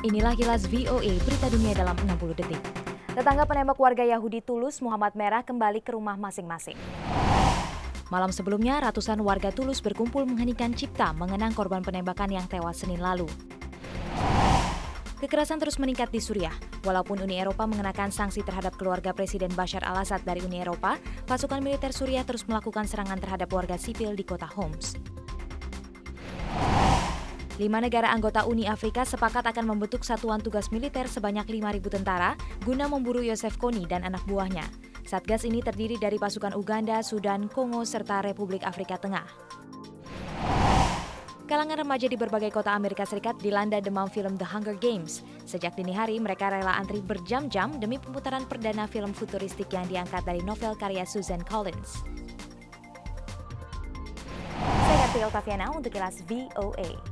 Inilah Kilas VOA, berita dunia dalam 60 detik. Tetangga penembak warga Yahudi Toulouse, Muhammad Merah, kembali ke rumah masing-masing. Malam sebelumnya, ratusan warga Toulouse berkumpul mengheningkan cipta mengenang korban penembakan yang tewas Senin lalu. Kekerasan terus meningkat di Suriah. Walaupun Uni Eropa mengenakan sanksi terhadap keluarga Presiden Bashar al-Assad dari Uni Eropa, pasukan militer Suriah terus melakukan serangan terhadap warga sipil di kota Homs. 5 negara anggota Uni Afrika sepakat akan membentuk satuan tugas militer sebanyak 5.000 tentara guna memburu Joseph Kony dan anak buahnya. Satgas ini terdiri dari pasukan Uganda, Sudan, Kongo, serta Republik Afrika Tengah. Kalangan remaja di berbagai kota Amerika Serikat dilanda demam film The Hunger Games. Sejak dini hari, mereka rela antri berjam-jam demi pemutaran perdana film futuristik yang diangkat dari novel karya Suzanne Collins. Saya Kartika Octaviana untuk Kilas VOA.